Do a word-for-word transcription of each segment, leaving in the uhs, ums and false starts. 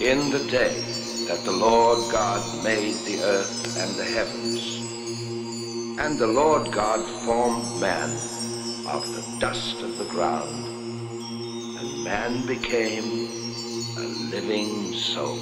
In the day that the Lord God made the earth and the heavens, and the Lord God formed man of the dust of the ground, and man became a living soul.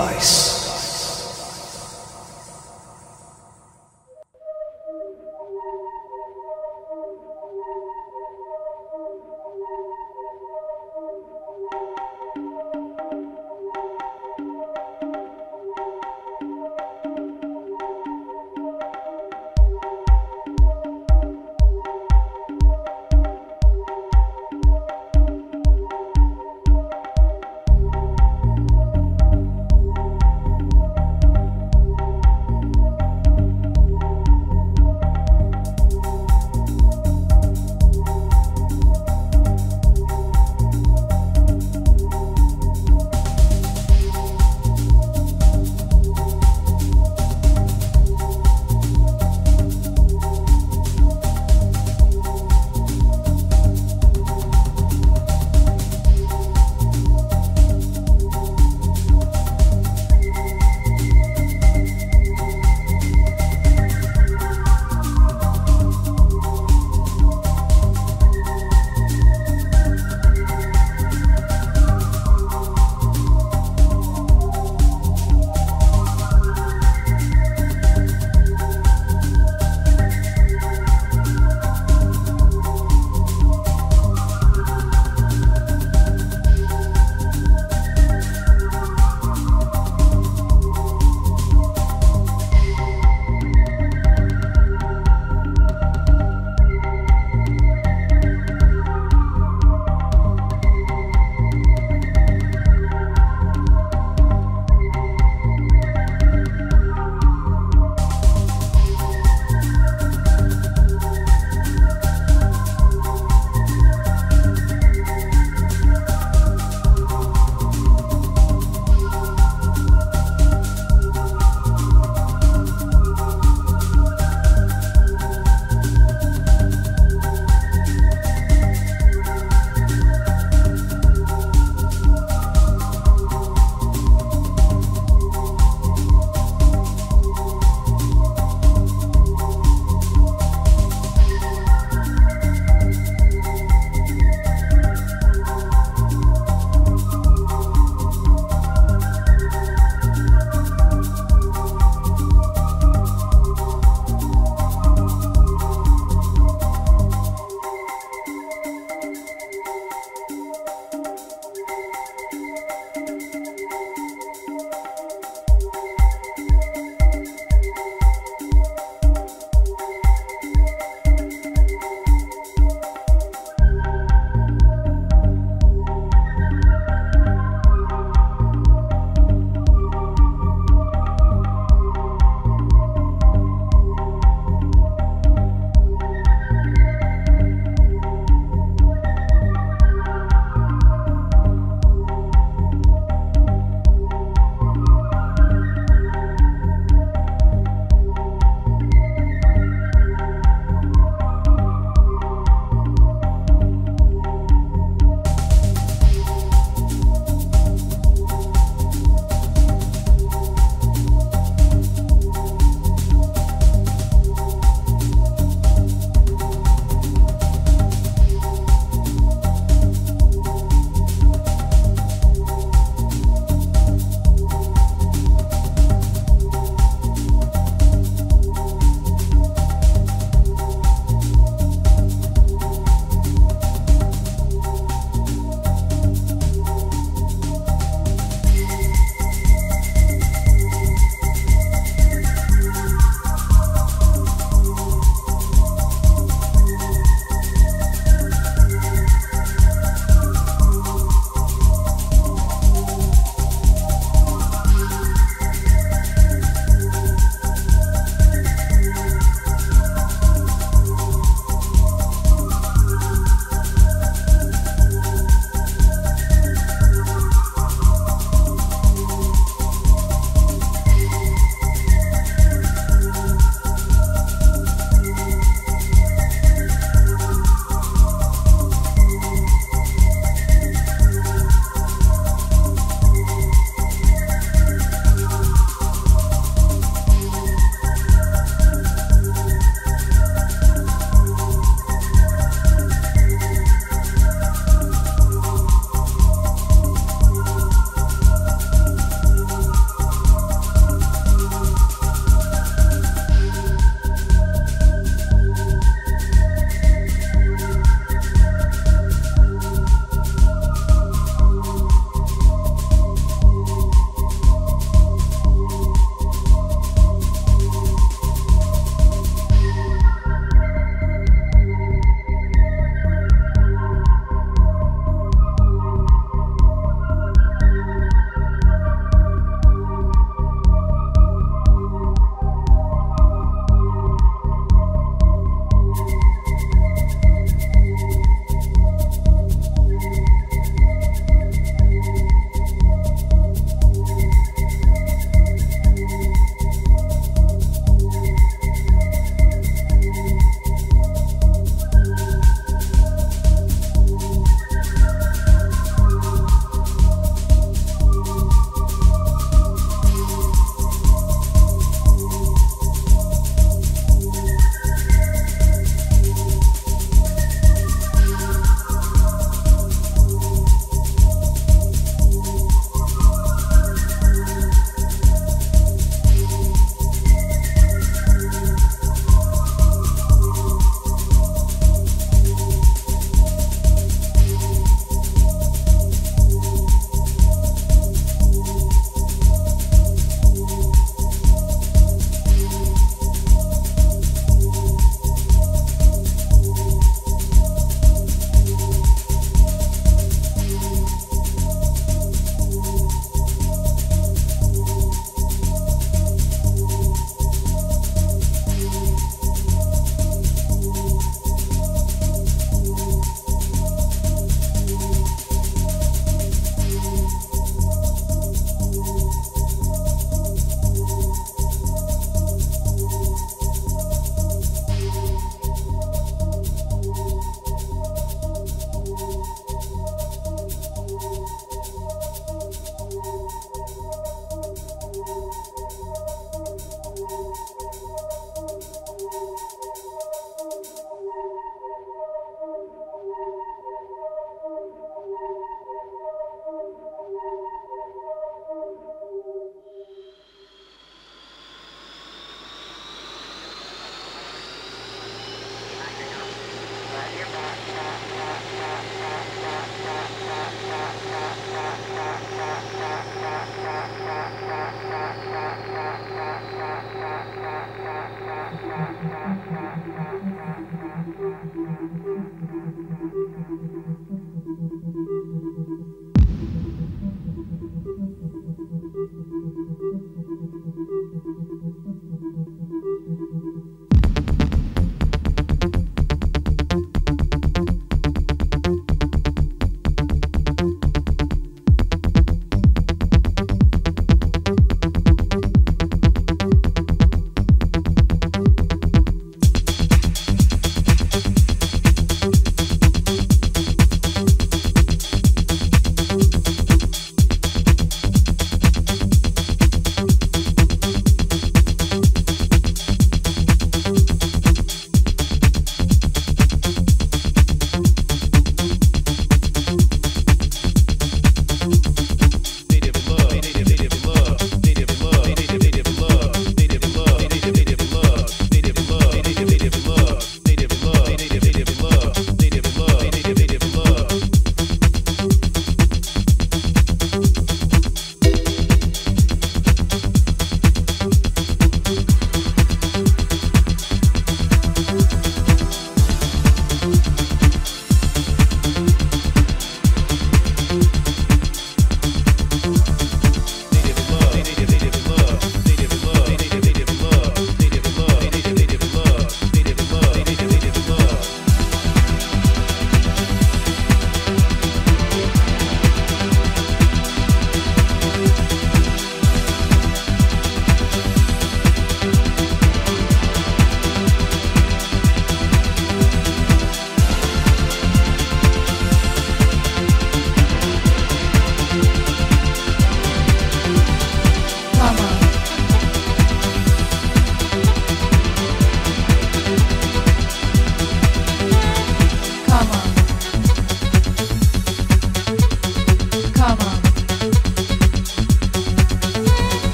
Ice.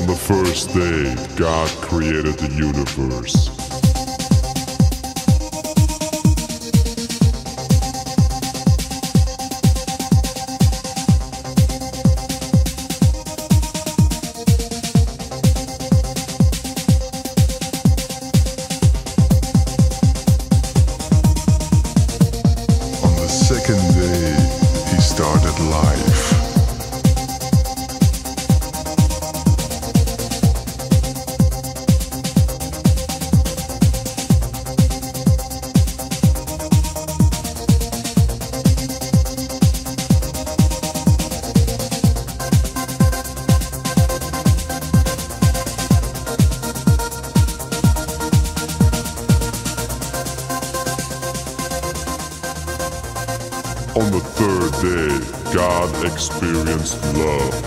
On the first day, God created the universe. On the second day, He started life. On the third day, God experienced love.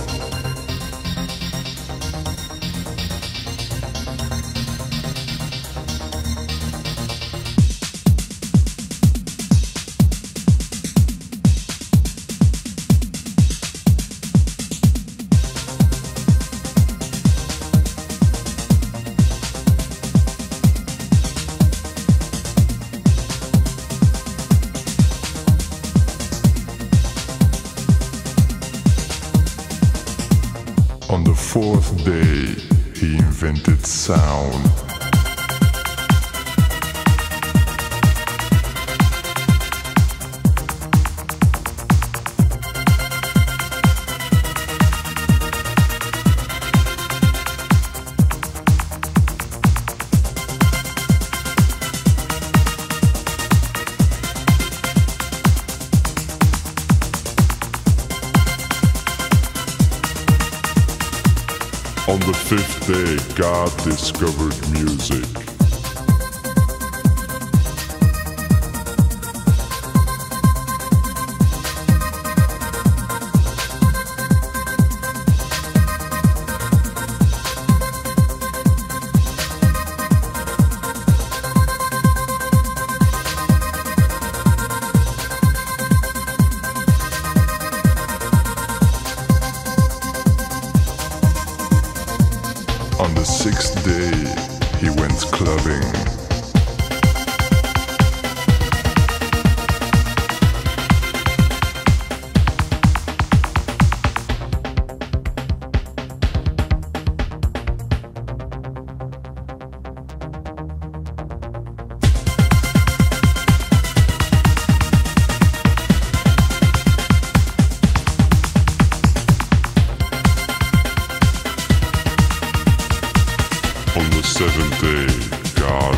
On the fourth day, He invented sound. On the fifth day, God discovered music. On the sixth day, He went clubbing. On the seventh day, God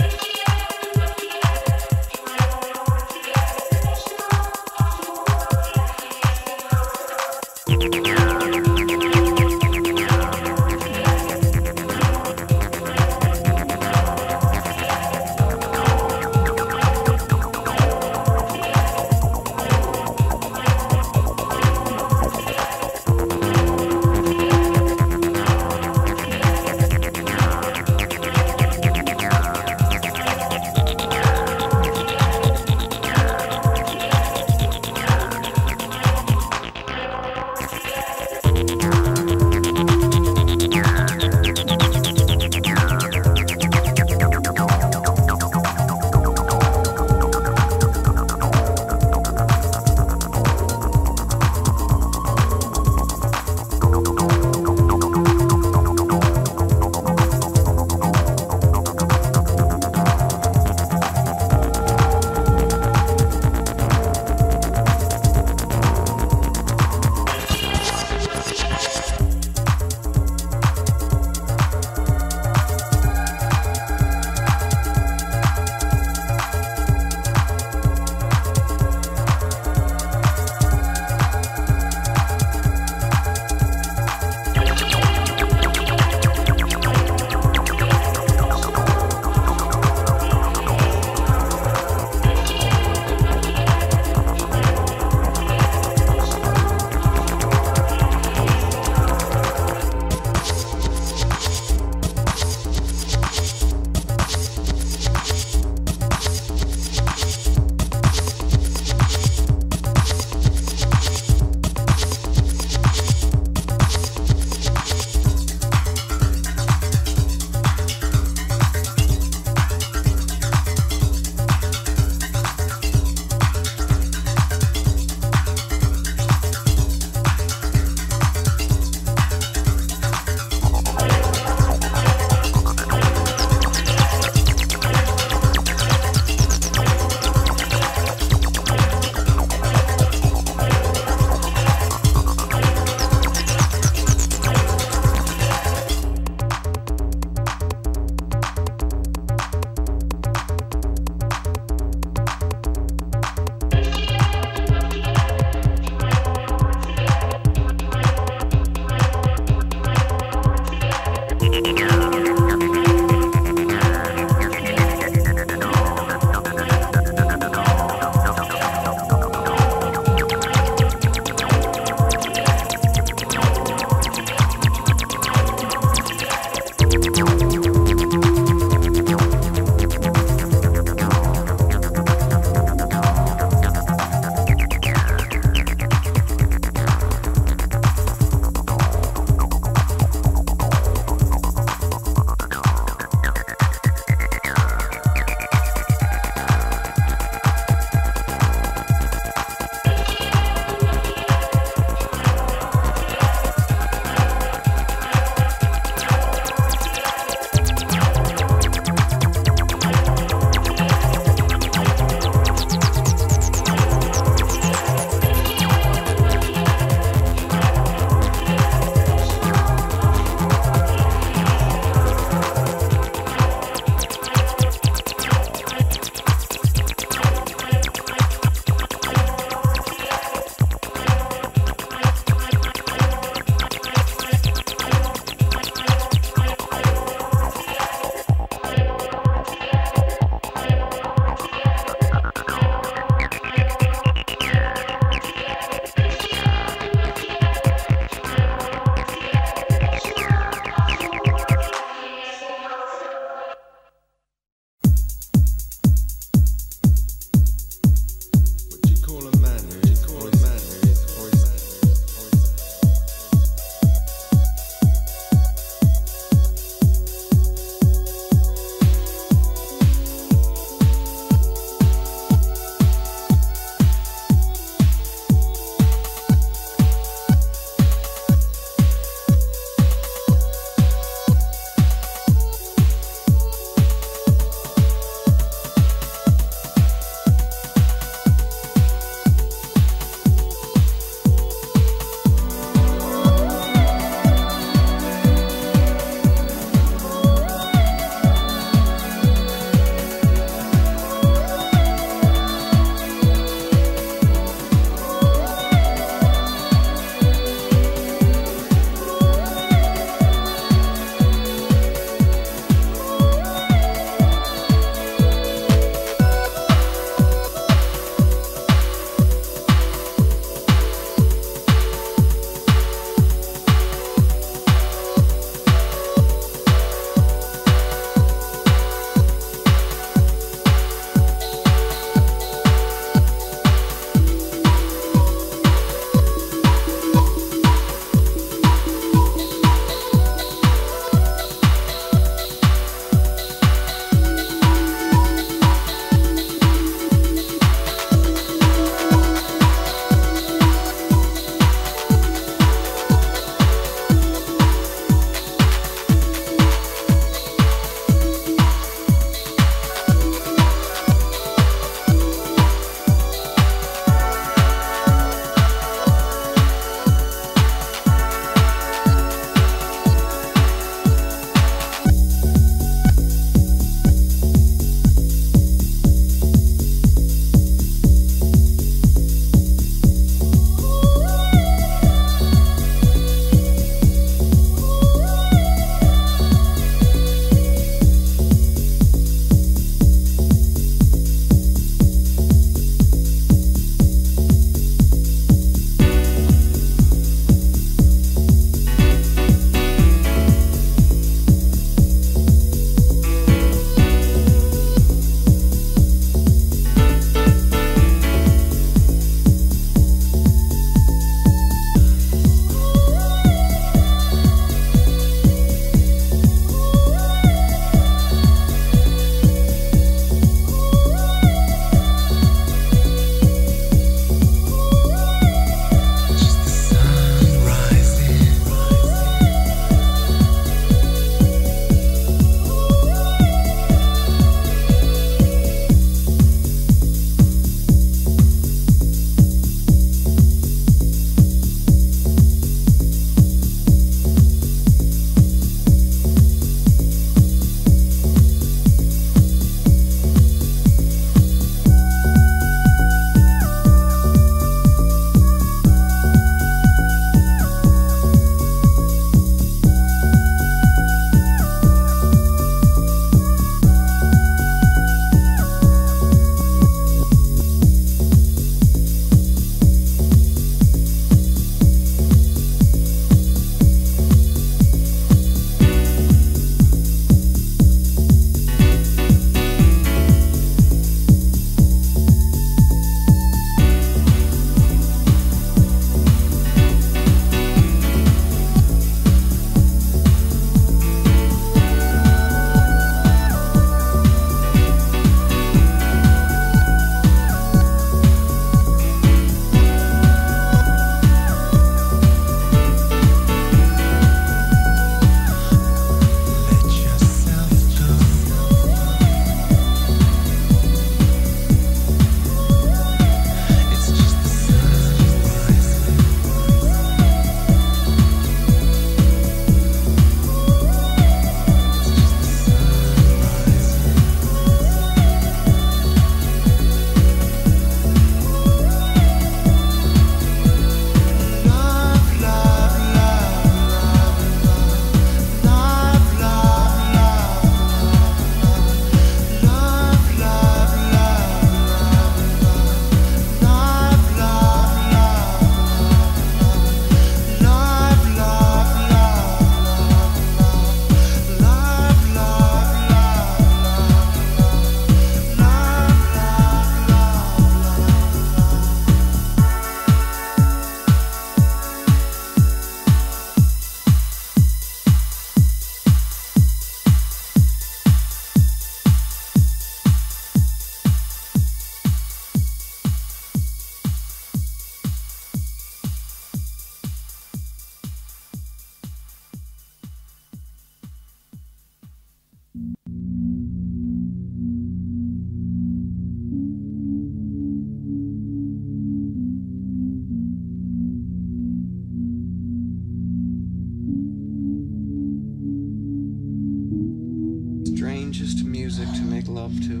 changes to music to make love to.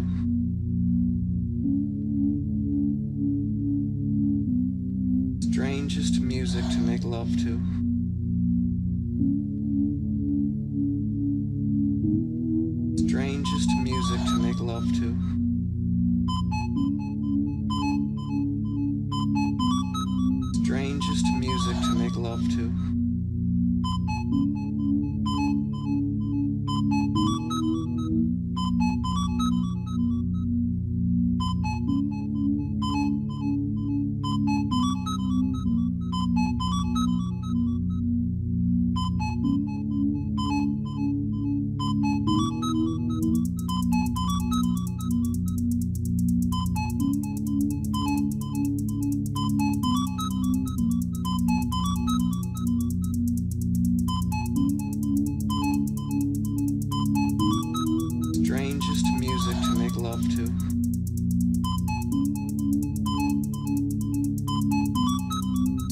Strangest music to make love to. Strangest music to make love to. Strangest music to make love to.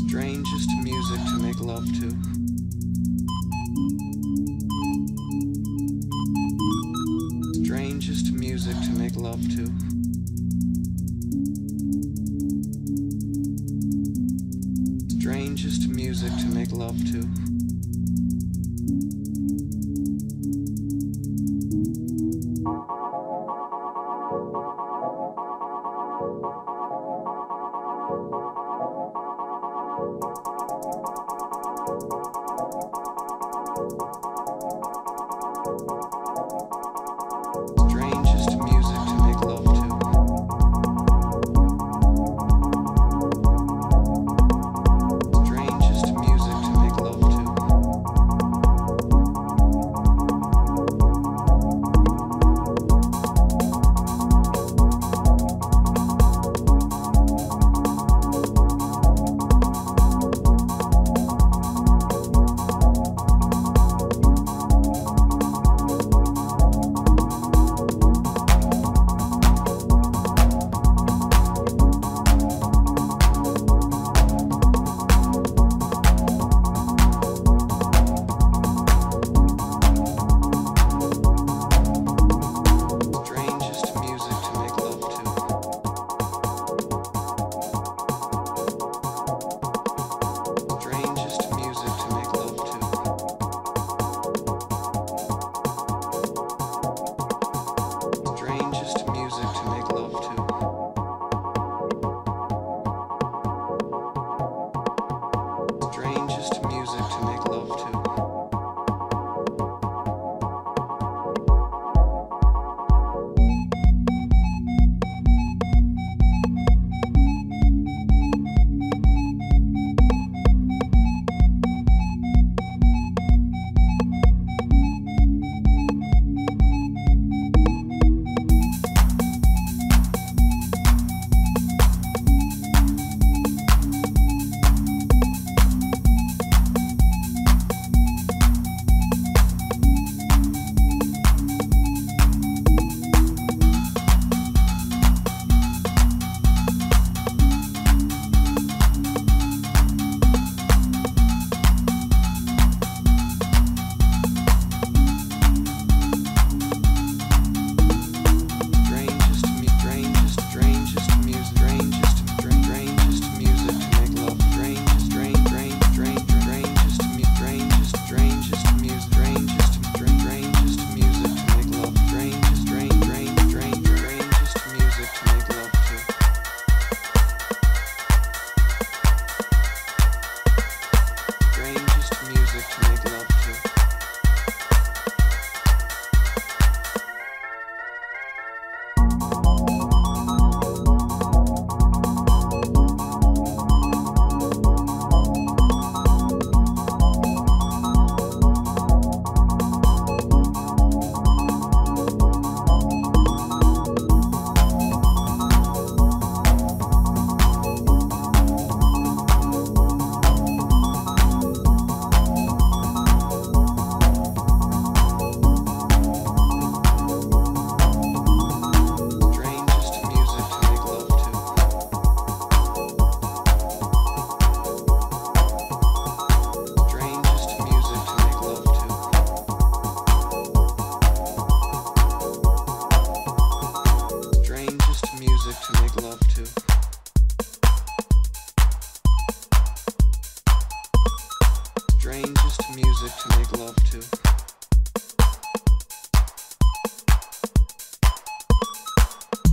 Strangest music to make love to. Strangest music to make love to. Strangest music to make love to. Strangest music to make love to. Strangest music to make love to.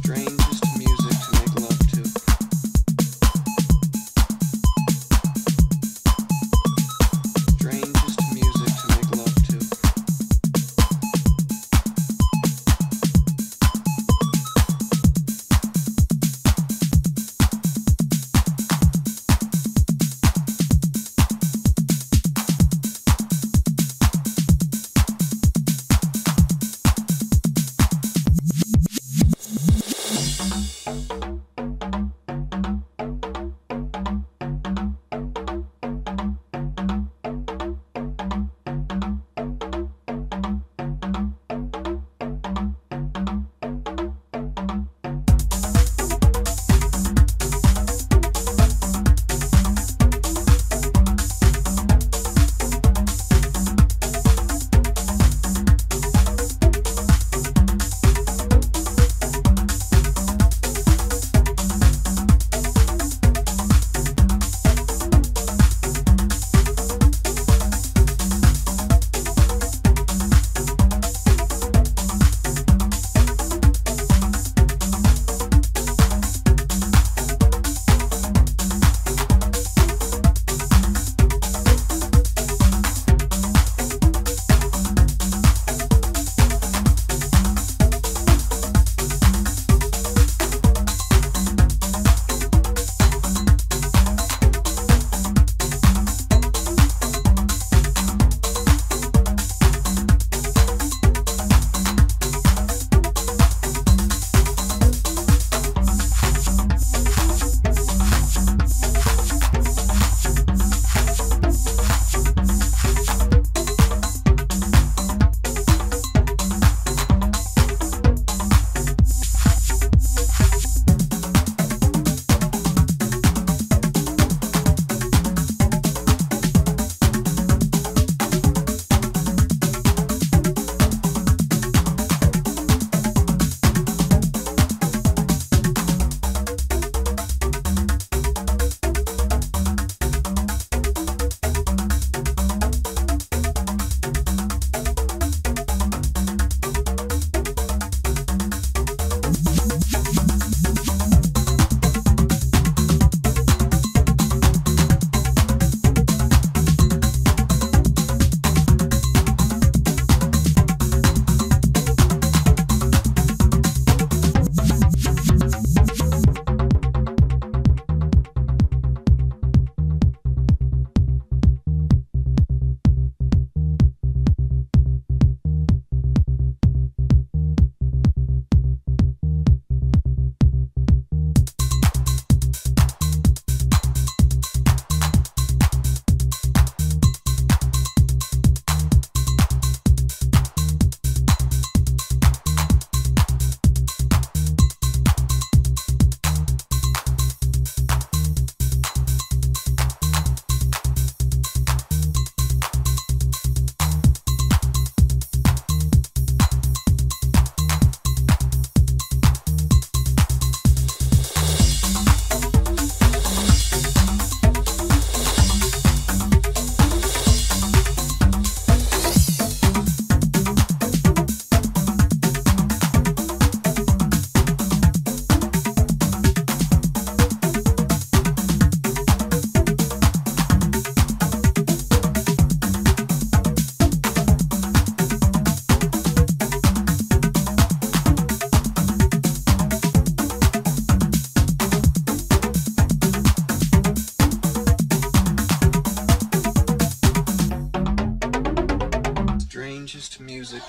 Strangest music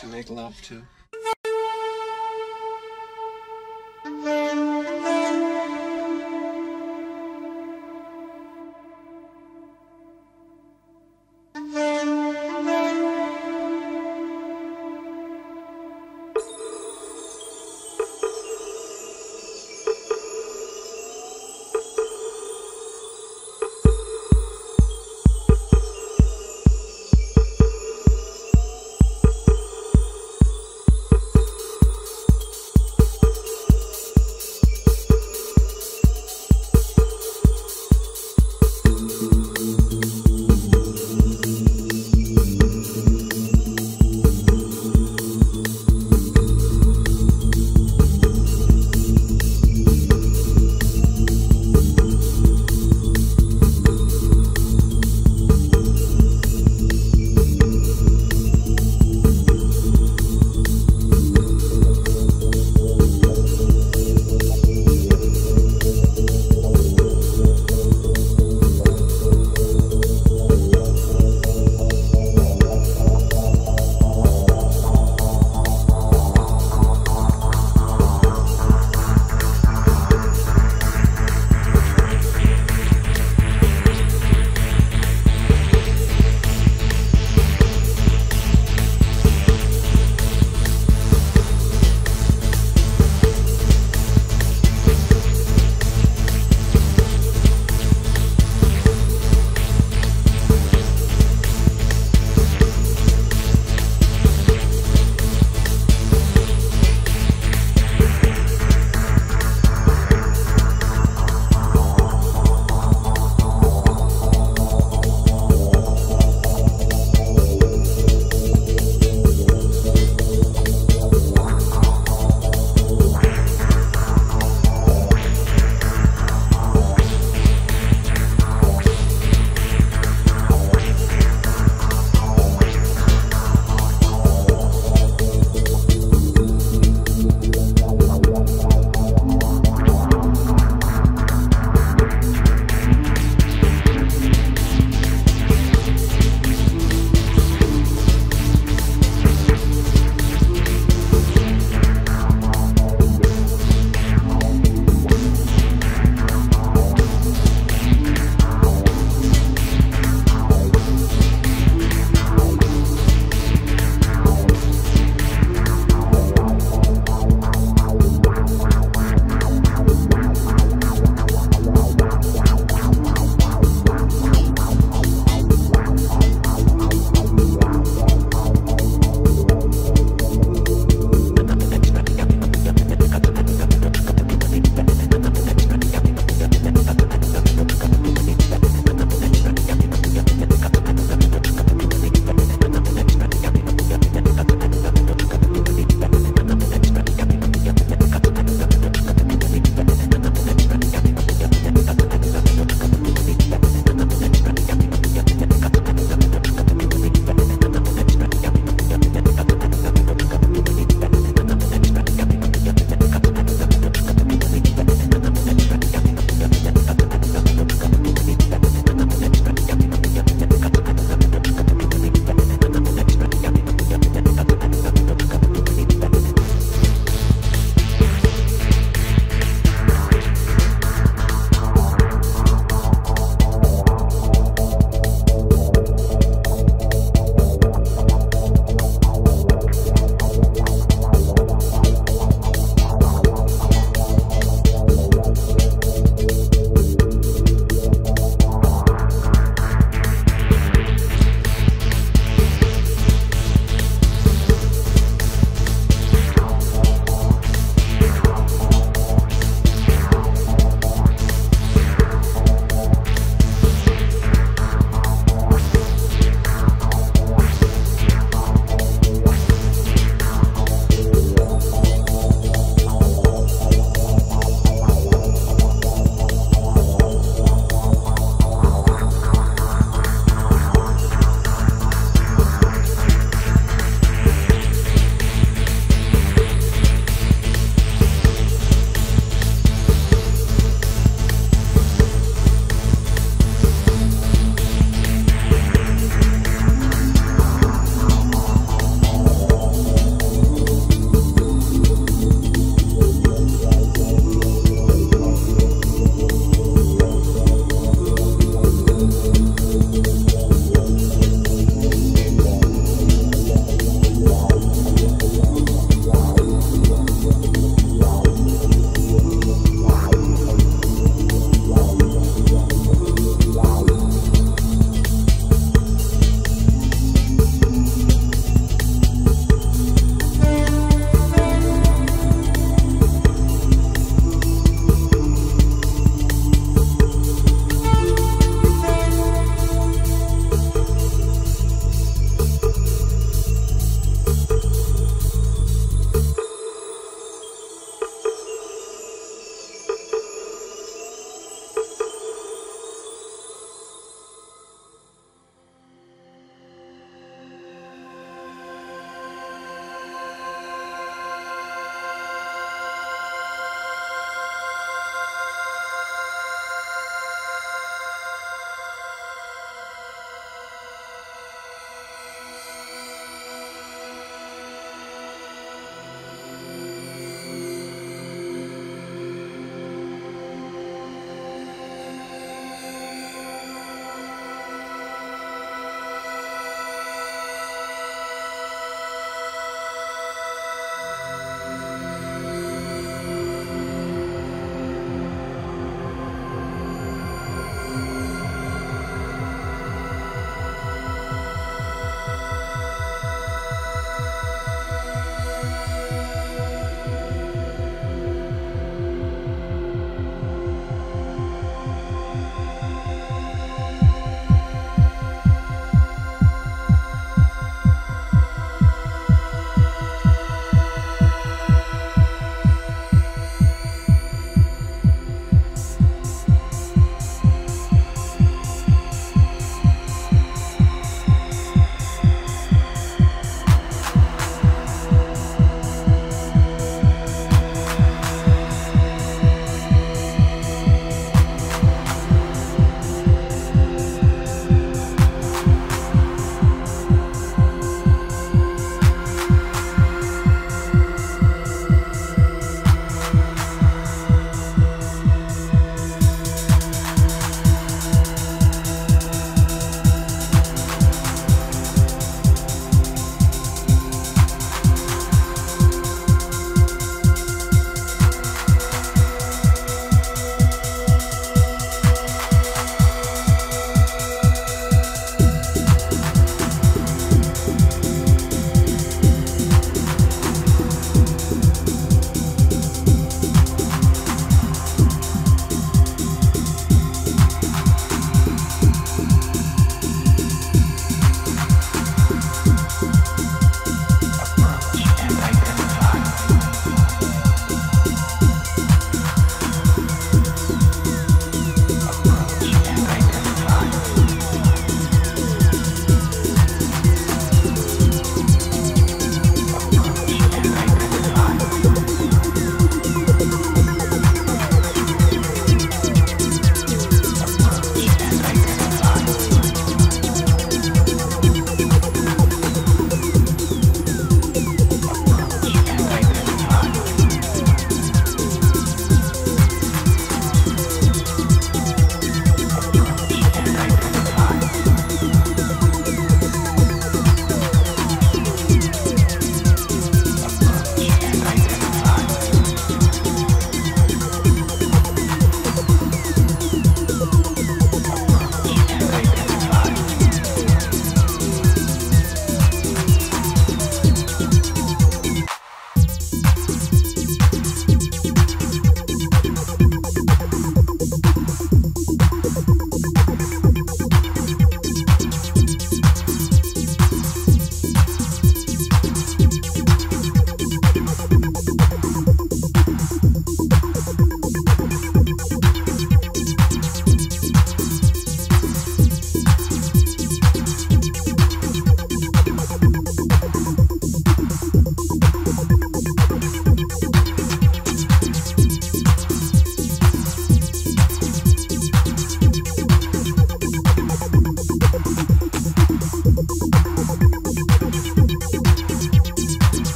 to make love to.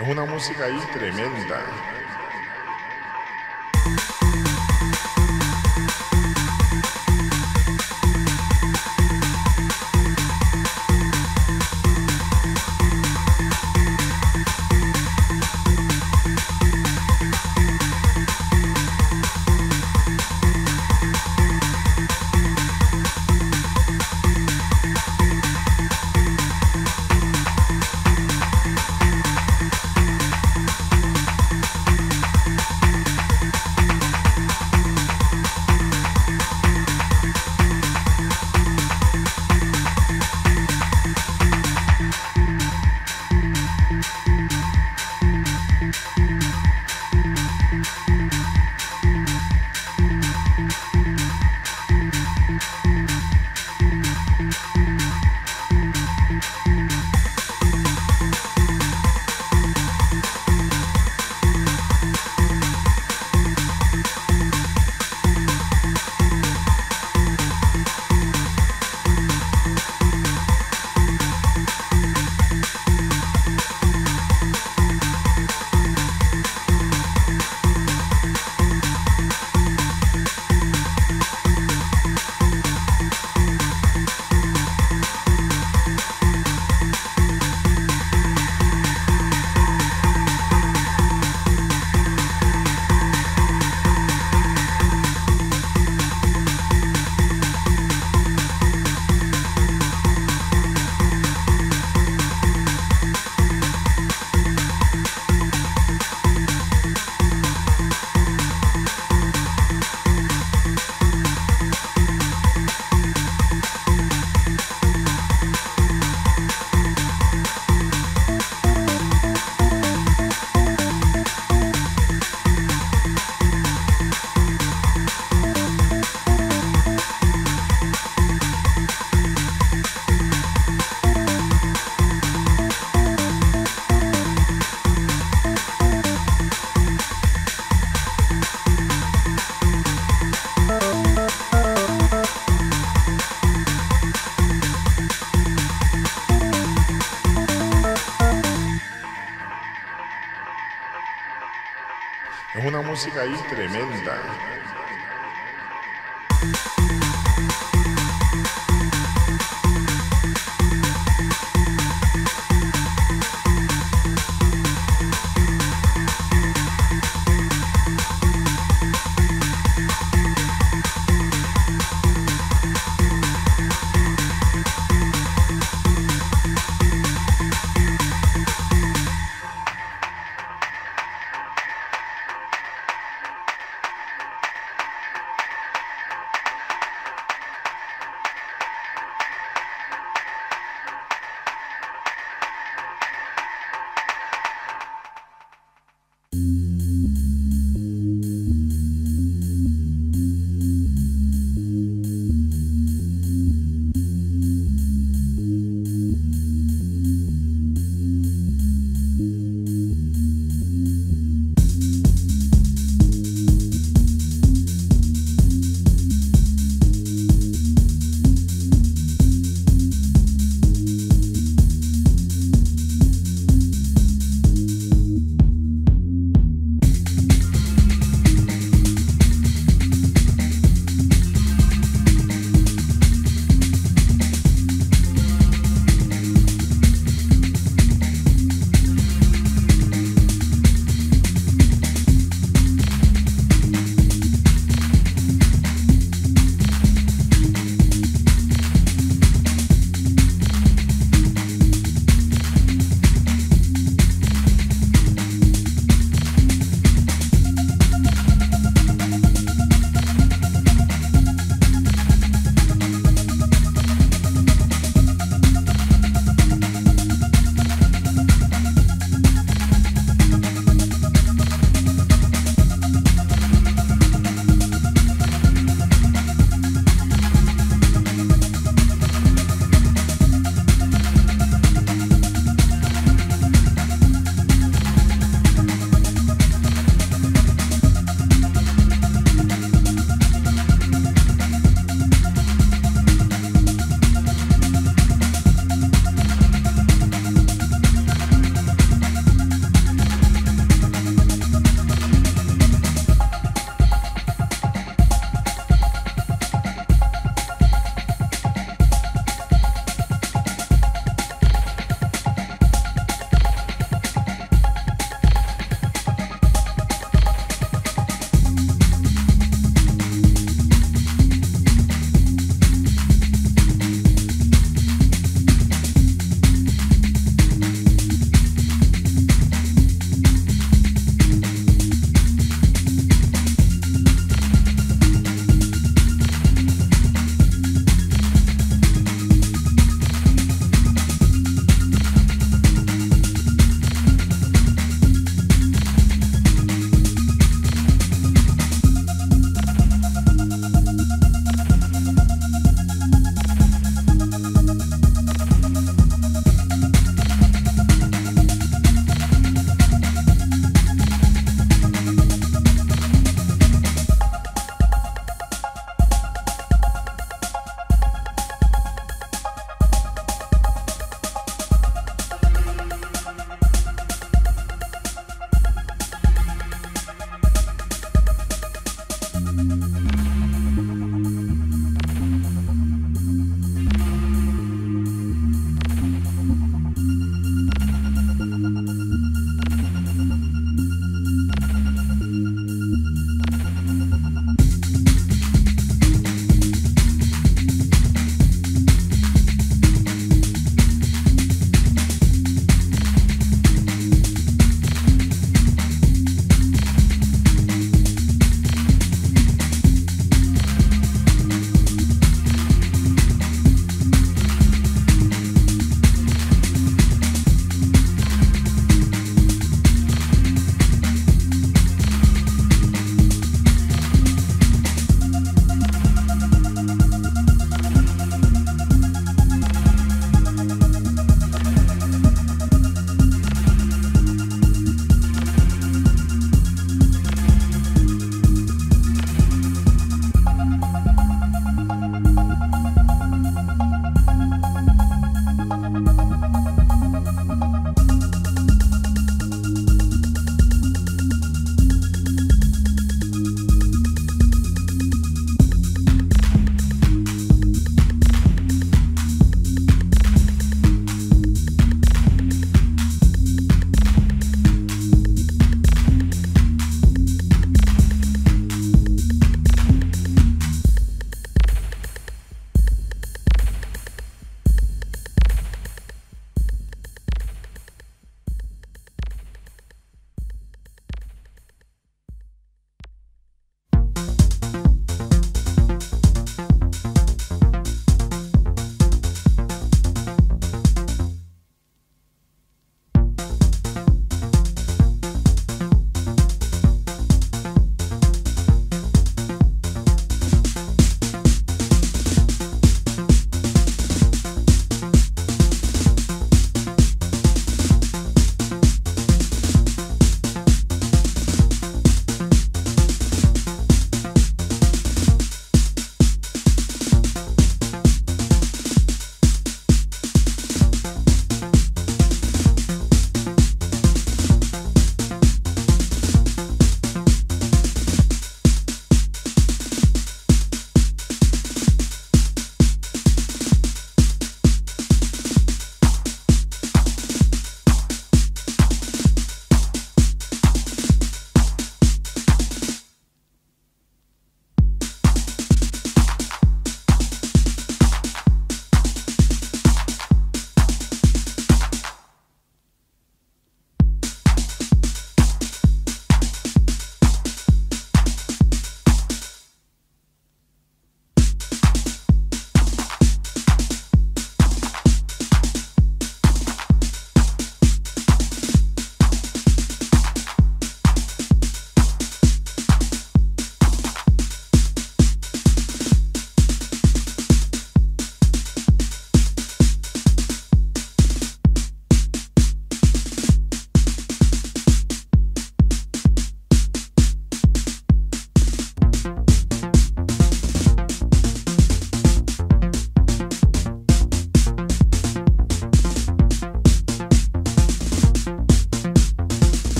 Es una música ahí tremenda. Es una música ahí tremenda.